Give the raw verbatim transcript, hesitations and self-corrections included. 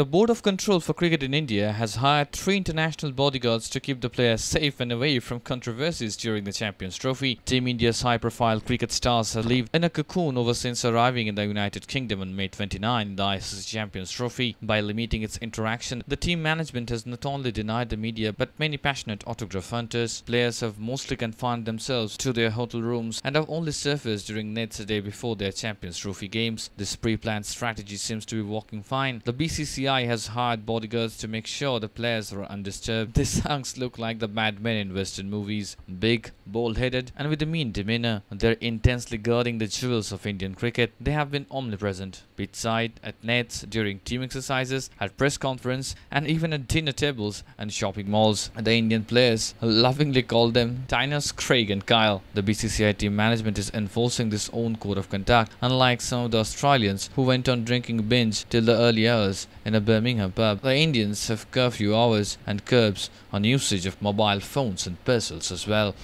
The Board of Control for Cricket in India has hired three international bodyguards to keep the players safe and away from controversies during the Champions Trophy. Team India's high-profile cricket stars have lived in a cocoon ever since arriving in the United Kingdom on May twenty-ninth in the I C C Champions Trophy. By limiting its interaction, the team management has not only denied the media but many passionate autograph hunters. Players have mostly confined themselves to their hotel rooms and have only surfaced during nets a day before their Champions Trophy games. This pre-planned strategy seems to be working fine. The B C C I has hired bodyguards to make sure the players are undisturbed. Their songs look like the bad men in Western movies, big, bold-headed and with a mean demeanor. They're intensely guarding the jewels of Indian cricket. They have been omnipresent, beachside, at nets, during team exercises, at press conference and even at dinner tables and shopping malls. The Indian players lovingly call them Tinus, Craig and Kyle. The B C C I team management is enforcing this own code of conduct, unlike some of the Australians who went on drinking binge till the early hours in a Birmingham pub. The Indians have curfew hours and curbs on usage of mobile phones and parcels as well.